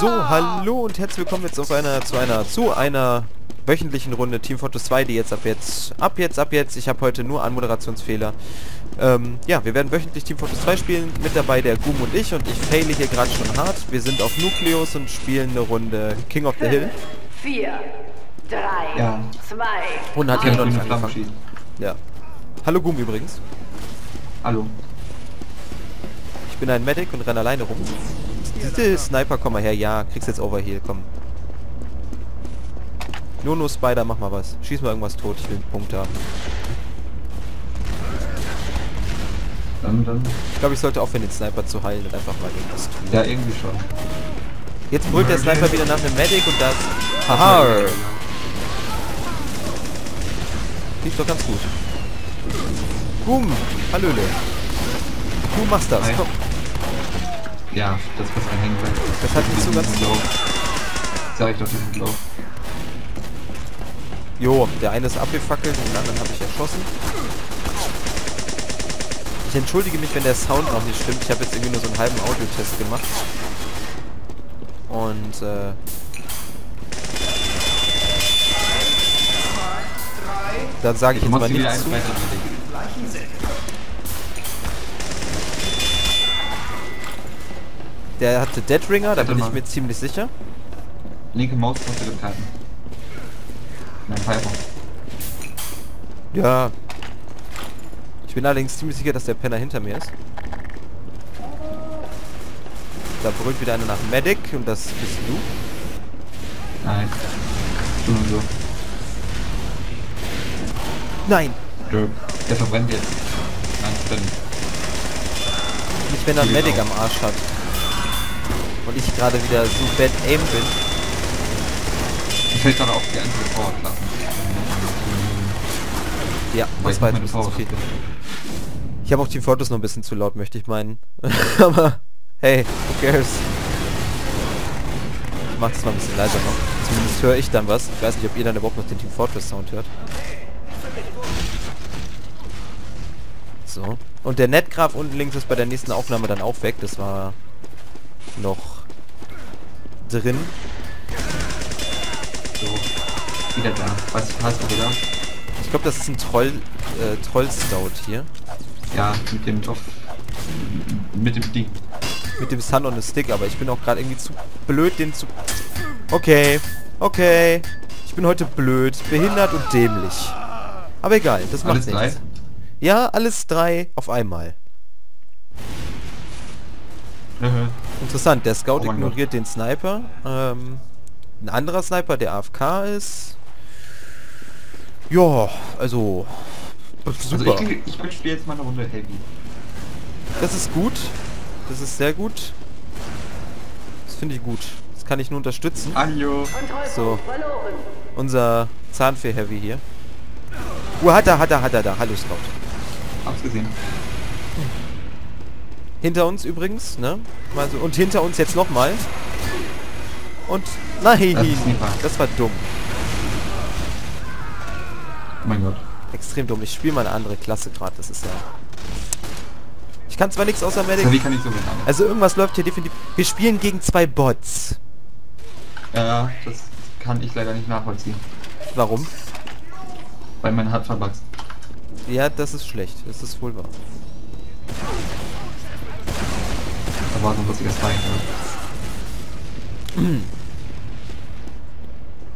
So, hallo und herzlich willkommen jetzt auf zu einer wöchentlichen Runde Team Fortress 2, die jetzt ab jetzt, ich habe heute nur Anmoderationsfehler. Ja, wir werden wöchentlich Team Fortress 2 spielen, mit dabei der Gum und ich faile hier gerade schon hart. Wir sind auf Nucleus und spielen eine Runde King of the Hill. 4, 3, ja. 2, und hat ja noch nicht angefangen. Ja. Hallo Gum übrigens. Hallo. Ich bin ein Medic und renne alleine rum. Sniper, komm mal her, ja, kriegst jetzt Overheal, komm. Nono Spider, mach mal was. Schieß mal irgendwas tot, ich will einen Punkt haben. Dann. Ich glaube, ich sollte aufhören, den Sniper zu heilen und einfach mal irgendwas tun. Ja, irgendwie schon. Jetzt brüllt der Sniper wieder nach dem Medic und das... Haha! Lief doch ganz gut. Boom! Hallöle! Du machst das, komm! Ja, das muss ein Hängen sein. Das hat nicht so ganz low. Sag ich doch, die sind low. Jo, der eine ist abgefackelt und den anderen habe ich erschossen. Ich entschuldige mich, wenn der Sound noch nicht stimmt. Ich habe jetzt irgendwie nur so einen halben Audio-Test gemacht. Und, dann sage ich jetzt mal nichts zu. Der hatte Dead Ringer, da bin ich mir ziemlich sicher. Linke Maustaste halten. Nein, Piper. Ja. Ich bin allerdings ziemlich sicher, dass der Penner hinter mir ist. Da brüllt wieder einer nach Medic und das bist du. Nein. Du und so. Nein! Der verbrennt jetzt. Nein, dann. Nicht wenn er einen Medic am Arsch hat. Und ich gerade wieder so bad aim bin. Ich will gerade auch die einzelne Power lassen. Ja, das war jetzt zu viel. Ich habe auch Team Fortress noch ein bisschen zu laut, möchte ich meinen. Aber, hey, who cares? Ich mach das mal ein bisschen leiser noch. Zumindest höre ich dann was. Ich weiß nicht, ob ihr dann überhaupt noch den Team Fortress Sound hört. So. Und der Netgraf unten links ist bei der nächsten Aufnahme dann auch weg. Das war... noch drin. So, wieder da. Was hast du wieder? Ich glaube, das ist ein Troll-Stout hier. Ja, mit dem Topf. Mit dem Ding. Mit dem Sun-on-a-Stick, aber ich bin auch gerade irgendwie zu blöd, den zu... Okay, okay. Ich bin heute blöd, behindert und dämlich. Aber egal, das macht alles nichts. Alles drei? Ja, alles drei auf einmal. Interessant, der Scout ignoriert den Sniper. Ein anderer Sniper, der AFK ist. Ja, also... Super. Also ich spiele jetzt mal eine Runde Heavy. Das ist gut. Das ist sehr gut. Das finde ich gut. Das kann ich nur unterstützen. Ajo. So. Unser Zahnfee Heavy hier. Hat er da. Hallo Scout. Hab's gesehen. Hinter uns übrigens, ne? Also, und hinter uns jetzt nochmal. Und... Nein! Das war dumm. Oh mein Gott. Extrem dumm. Ich spiele mal eine andere Klasse gerade. Das ist ja... Ich kann zwar nichts außer Medic. Kann ich so mitmachen? Also irgendwas läuft hier definitiv... Wir spielen gegen zwei Bots. Ja, das kann ich leider nicht nachvollziehen. Warum? Weil mein Hart verbugst. Ja, das ist schlecht. Das ist wohl wahr. War so ein lustiges Feind, ne?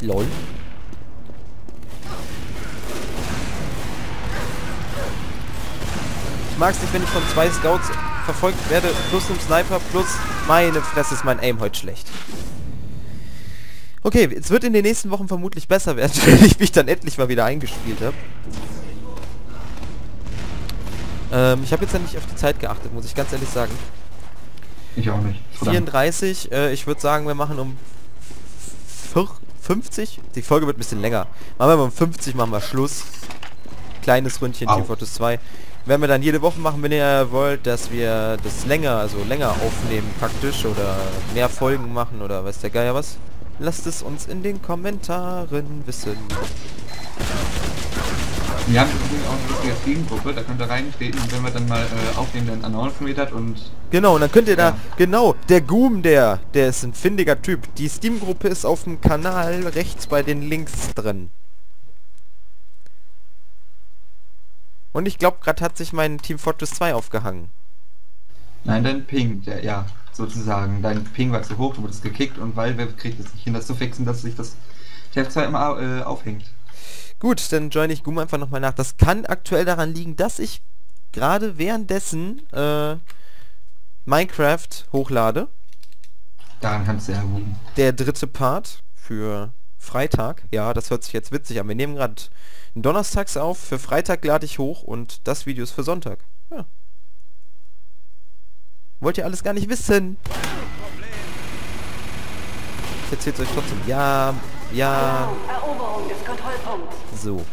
Lol. Ich mag's nicht, wenn ich von zwei Scouts verfolgt werde, plus einem Sniper, plus meine Fresse ist mein Aim heute schlecht. Okay, es wird in den nächsten Wochen vermutlich besser werden, wenn ich mich dann endlich mal wieder eingespielt habe. Ich habe jetzt ja nicht auf die Zeit geachtet, muss ich ganz ehrlich sagen. Ich auch nicht. Verdammt. 34, ich würde sagen, wir machen um 50? Die Folge wird ein bisschen länger. Machen wir mal um 50, machen wir Schluss. Kleines Ründchen Team Fortress 2. Werden wir dann jede Woche machen, wenn ihr wollt, dass wir das länger aufnehmen praktisch oder mehr Folgen machen oder weiß der Geier was. Lasst es uns in den Kommentaren wissen. Wir haben übrigens auch eine lustige Steam-Gruppe, da könnt ihr reinstehen und wenn wir dann mal aufnehmen, dann Announcement hat und... Genau, und dann könnt ihr da... Genau, der Goom, der ist ein findiger Typ. Die Steam-Gruppe ist auf dem Kanal rechts bei den Links drin. Und ich glaube, gerade hat sich mein Team Fortress 2 aufgehangen. Nein, dein Ping, ja, sozusagen. Dein Ping war zu hoch, du wurdest gekickt und weil wir kriegt es nicht hin, das zu fixen, dass sich das TF2 immer aufhängt. Gut, dann join ich Goom einfach nochmal nach. Das kann aktuell daran liegen, dass ich gerade währenddessen Minecraft hochlade. Daran kannst du ja liegen. Der dritte Part für Freitag. Ja, das hört sich jetzt witzig an. Wir nehmen gerade donnerstags auf. Für Freitag lade ich hoch und das Video ist für Sonntag. Ja. Wollt ihr alles gar nicht wissen? Ich erzähl's euch trotzdem. Ja... Ja. Eroberung des Kontrollpunkts. So.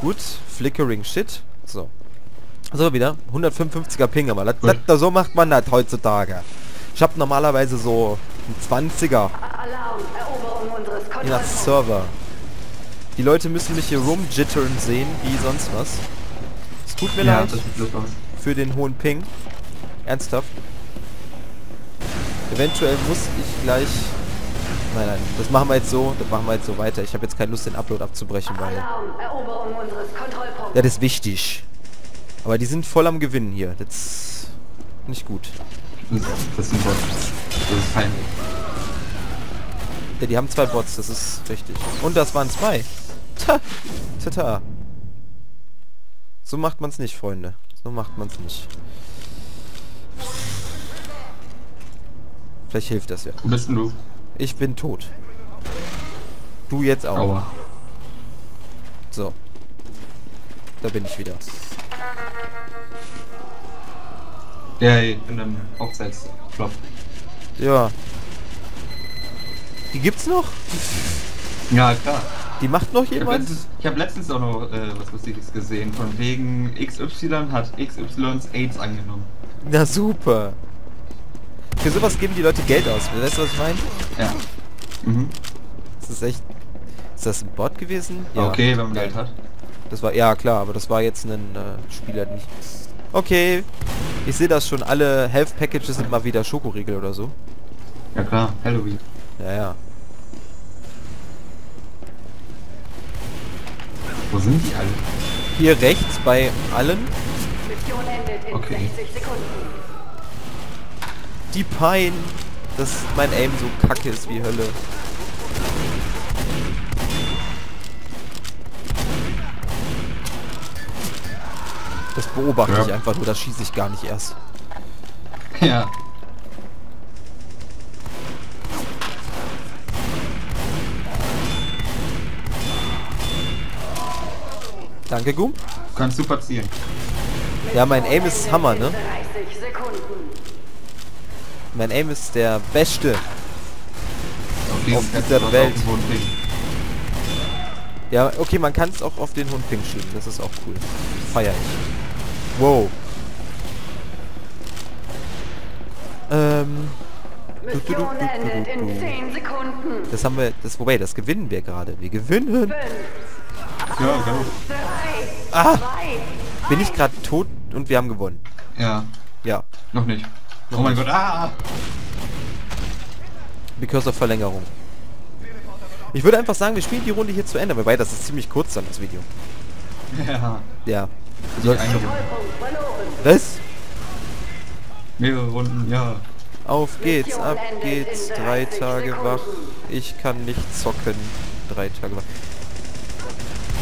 Gut. Flickering Shit. So. So wieder. 155er Ping, aber das, so macht man das heutzutage. Ich habe normalerweise so einen 20er. Je nach Server. Die Leute müssen mich hier rumjittern sehen, wie sonst was. Es tut mir leid. Für den hohen Ping. Ernsthaft. Eventuell muss ich gleich... Nein, nein, das machen wir jetzt so, weiter. Ich habe jetzt keine Lust, den Upload abzubrechen, weil... Ja, das ist wichtig. Aber die sind voll am Gewinnen hier. Das ist nicht gut. Das sind Bots. Das ist fein. Ja, die haben zwei Bots, das ist richtig. Und das waren zwei. Tata. So macht man's nicht, Freunde. So macht man's nicht. Vielleicht hilft das ja. Wo bist denn du? Ich bin tot. Du jetzt auch. Aua. So. Da bin ich wieder. Ja, ich bin im Hochzeitsflop. Ja. Die gibt's noch? Ja, klar. Die macht noch jemand? Ich habe letztens auch noch was Lustiges gesehen. Von wegen XY hat XYs AIDS angenommen. Na super. Für sowas geben die Leute Geld aus. Weißt du, was ich meine? Ja. Mhm. Das ist echt... Ist das ein Bot gewesen? Ja. Okay, wenn man Geld hat. Das war... Ja, klar, aber das war jetzt ein Spieler, nicht... Okay. Ich sehe das schon. Alle Health Packages sind mal wieder Schokoriegel oder so. Ja, klar. Halloween. Ja, ja. Wo sind die alle? Hier rechts bei allen. Mission endet in 60 Sekunden. Die Pein, dass mein Aim so kacke ist wie Hölle. Das beobachte ich einfach nur, das schieße ich gar nicht erst. Ja. Danke, Goom. Kannst du platzieren. Ja, mein Aim ist Hammer, ne? Mein Aim ist der beste auf dieser Welt. Ja, okay, man kann es auch auf den hohen Ping schieben. Das ist auch cool. Feier ich. Wow. Mission endet in 10 Sekunden. Das haben wir... Das, wobei, das gewinnen wir gerade. Wir gewinnen. 5, 4, ja, genau. 3, ah! 2, bin ich gerade tot und wir haben gewonnen. Ja. Ja. Noch nicht. Oh mein Gott, ah! Because of Verlängerung. Ich würde einfach sagen, wir spielen die Runde hier zu Ende, wobei das ist ziemlich kurz dann, das Video. Ja. Ja. Was? Mehrere Runden, ja. Auf geht's, ab geht's, 3 Tage wach. Ich kann nicht zocken. 3 Tage wach.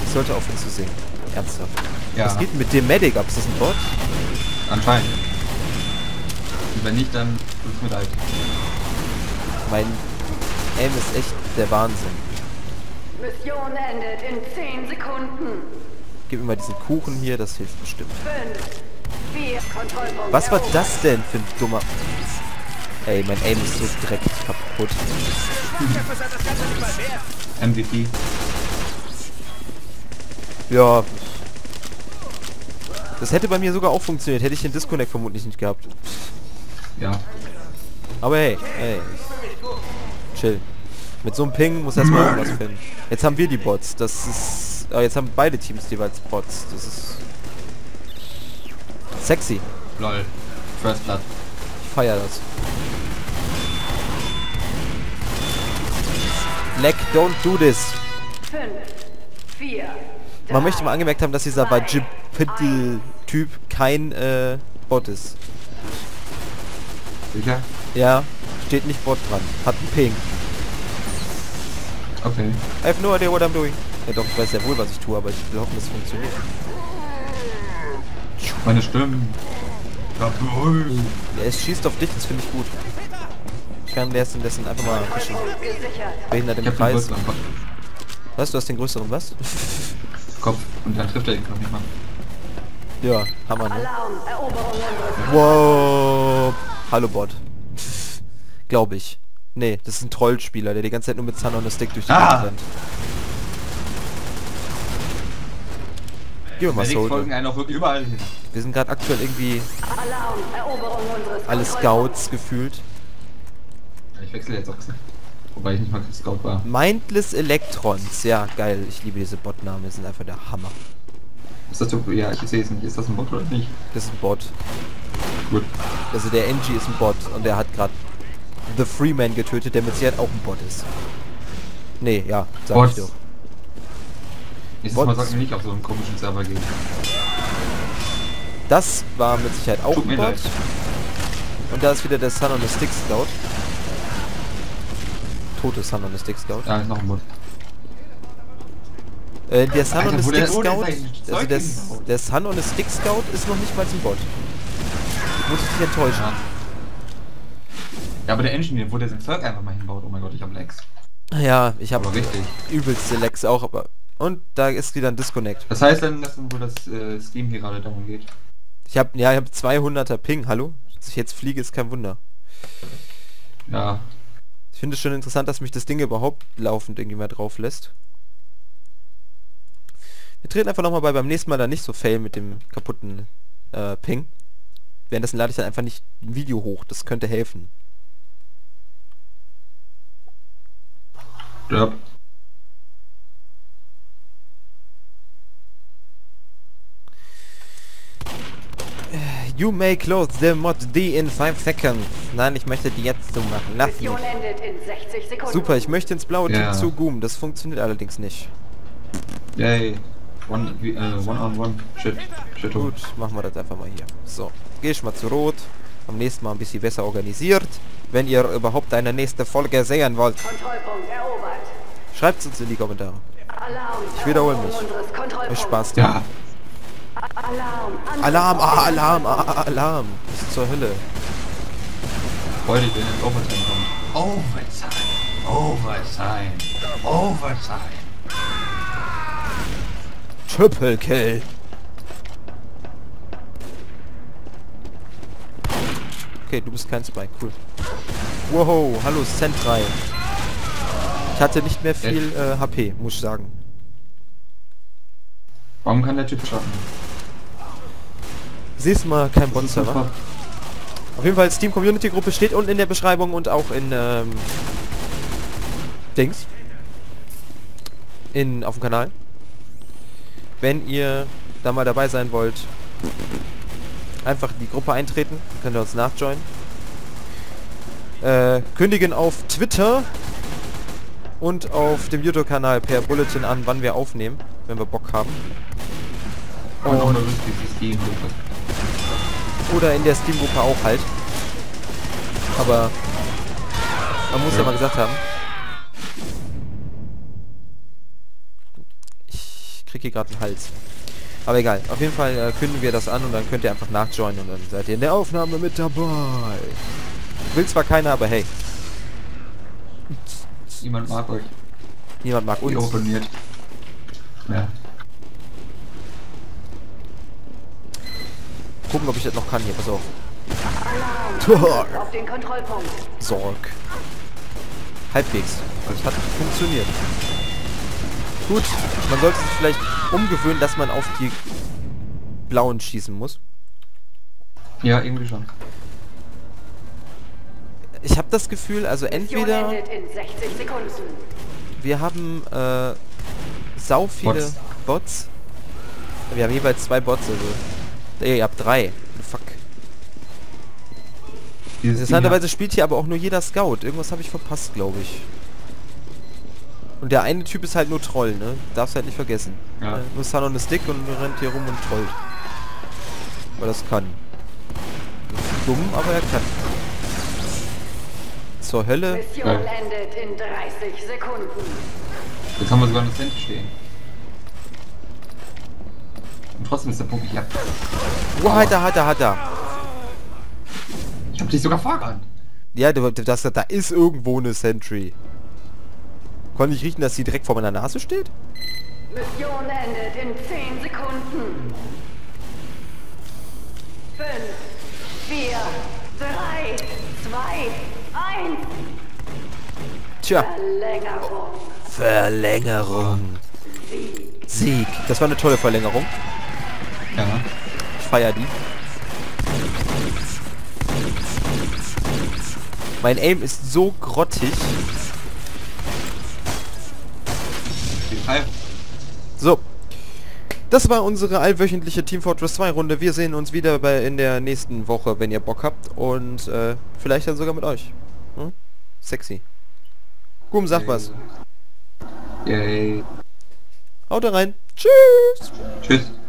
Ich sollte aufhören zu singen. Ernsthaft. Ja. Was geht mit dem Medic ab? Ist das ein Bot? Anscheinend. Wenn nicht, dann tut's mir leid. Mein Aim ist echt der Wahnsinn. Mission endet in 10 Sekunden. Gib mir mal diesen Kuchen hier, das hilft bestimmt. 5, 4, was war das denn für ein dummer... Ey, mein Aim ist so dreckig kaputt. MVP. Ja. Das hätte bei mir sogar auch funktioniert, hätte ich den Disconnect vermutlich nicht gehabt. Ja. Aber hey, hey. Chill. Mit so einem Ping muss erstmal irgendwas finden. Jetzt haben wir die Bots. Das ist Aber jetzt haben beide Teams jeweils Bots. Das ist sexy. Lol. First Blood. Ich feier das. Leck, don't do this. 5, 4. Man möchte mal angemerkt haben, dass dieser Vajipidl-Typ kein Bot ist. Sicher? Ja, steht nicht Bot dran. Hat einen Ping. Okay. I have no idea what I'm doing. Ja doch, ich weiß ja wohl, was ich tue, aber ich will hoffen, dass es funktioniert. Meine Stimmen. Ja, es schießt auf dich, das finde ich gut. Ich kann der dessen einfach mal fischen. Behindert im Kreis. Was? Du hast den größeren was? Kopf. Und dann trifft er den Kopf nicht mal. Ja, Hammer, ne? Wow. Hallo Bot. Glaube ich. Nee, das ist ein Trollspieler, der die ganze Zeit nur mit Sun-on-a-Stick durch die Wand rennt. Gehen wir mal so. Folgen einen auch wirklich überall hin. Wir sind gerade aktuell irgendwie alle Scouts gefühlt. Ich wechsle jetzt auch. Wobei ich nicht mal Scout war. Mindless Electrons. Ja, geil. Ich liebe diese Botnamen. Die sind einfach der Hammer. Ist das so? Ja, ich sehe es nicht. Ist das ein Bot oder nicht? Das ist ein Bot. Gut. Also der NG ist ein Bot und der hat gerade The Freeman getötet, der mit Sicherheit auch ein Bot ist. Nee, ja. Sag Bots. Ich doch. Nächstes Mal sollten wir nicht auf so einen komischen Server gehen. Das war mit Sicherheit auch ein Bot. Leid. Und da ist wieder der Sun-on-a-Stick Scout. Tote Sun-on-a-Stick Scout. Ja, ist noch ein Bot. Der Sun-on-a-Stick Scout, also der Sun-on-a-Stick Scout ist noch nicht mal ein Bot. Ich muss dich enttäuschen. Ja. Ja, aber der Engineer, wo der sein Zeug einfach mal hinbaut. Oh mein Gott, ich hab Lex. Ja, ich hab übelste Lex auch, aber... Und da ist wieder ein Disconnect. Das heißt dann, dass wo das Steam hier gerade darum geht. Ich hab 200er Ping, hallo? Dass ich jetzt fliege, ist kein Wunder. Ja. Ich finde es schon interessant, dass mich das Ding überhaupt laufend irgendwie mal drauf lässt. Wir treten einfach nochmal bei, beim nächsten Mal dann nicht so fail mit dem kaputten Ping. Währenddessen lade ich dann einfach nicht ein Video hoch, das könnte helfen. Ja. You may close the mod D in 5 seconds. Nein, ich möchte die jetzt so machen. Lass mich. Super, ich möchte ins blaue Team zoomen. Das funktioniert allerdings nicht. Yay. One on one. Shit. Gut, machen wir das einfach mal hier. So, geh ich mal zu Rot. Am nächsten Mal ein bisschen besser organisiert. Wenn ihr überhaupt eine nächste Folge sehen wollt, schreibt es uns in die Kommentare. Ich wiederhole mich. Euch Spaß. Ja. Alarm. Das ist zur Hölle. Freunde, wir sind Overtime kommen. Overtime. Triple Kill. Okay, du bist kein Spike, cool. Wow, hallo Cent 3. Ich hatte nicht mehr viel HP, muss ich sagen. Warum kann der Typ schaffen? Siehst mal, kein Bot-Server. Auf jeden Fall, Steam Community Gruppe steht unten in der Beschreibung und auch in Dings. Auf dem Kanal. Wenn ihr da mal dabei sein wollt, einfach in die Gruppe eintreten, könnt ihr uns nachjoinen. Kündigen auf Twitter und auf dem YouTube-Kanal per Bulletin an, wann wir aufnehmen, wenn wir Bock haben. Und oder in der Steam-Gruppe auch halt. Aber man muss ja mal gesagt haben. Ich kriege hier gerade einen Hals. Aber egal, auf jeden Fall kündigen wir das an und dann könnt ihr einfach nachjoinen und dann seid ihr in der Aufnahme mit dabei. Will zwar keiner, aber hey. Niemand mag euch. Niemand mag uns. Ihr oponiert. Ja. Gucken, ob ich das noch kann hier, pass auf. Auf den Kontrollpunkt. Sorg. Halbwegs. Das hat funktioniert. Gut, man sollte sich vielleicht umgewöhnen, dass man auf die Blauen schießen muss. Ja, irgendwie schon. Ich habe das Gefühl, also entweder wir haben sau viele Bots, Bots. Wir haben jeweils 2 Bots, also. Ey, ihr habt 3. Fuck. Interessanterweise spielt hier aber auch nur jeder Scout. Irgendwas habe ich verpasst, glaube ich. Und der eine Typ ist halt nur Troll, ne? Darfst halt nicht vergessen. Ja. Nur Sun-on-a-Stick und rennt hier rum und trollt. Weil das kann. Das ist dumm, aber er kann. Zur Hölle. Mission endet in 30 Sekunden. Jetzt haben wir sogar noch Cent stehen. Und trotzdem ist der Punkt hier. Oh, hat er. Ich hab dich sogar voran. Ja, da ist irgendwo eine Sentry. Konnte ich riechen, dass sie direkt vor meiner Nase steht? Mission endet in 10 Sekunden. 5, 4, 3, 2, 1. Tja. Verlängerung. Sieg. Das war eine tolle Verlängerung. Ja. Ich feier die. Mein Aim ist so grottig. So. Das war unsere allwöchentliche Team Fortress 2 Runde. Wir sehen uns wieder in der nächsten Woche, wenn ihr Bock habt. Und vielleicht dann sogar mit euch. Hm? Sexy. Gum, sag was. Yay. Haut rein. Tschüss. Tschüss.